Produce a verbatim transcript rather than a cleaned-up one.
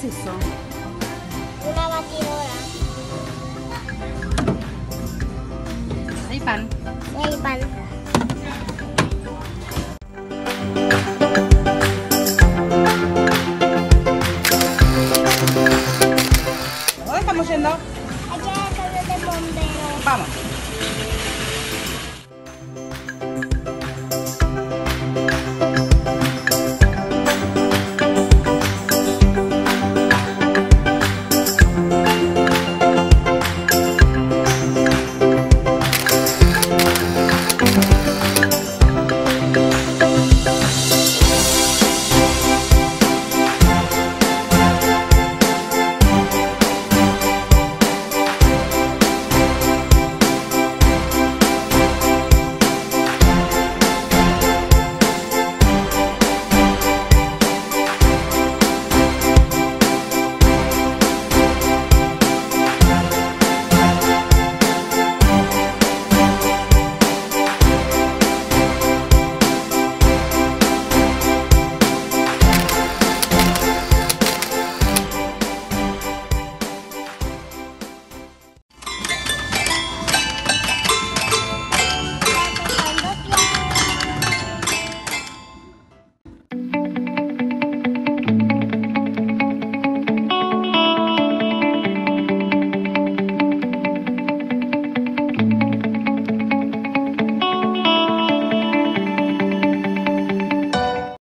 ¿Qué es eso? Una batidora. Hay pan. Hay pan.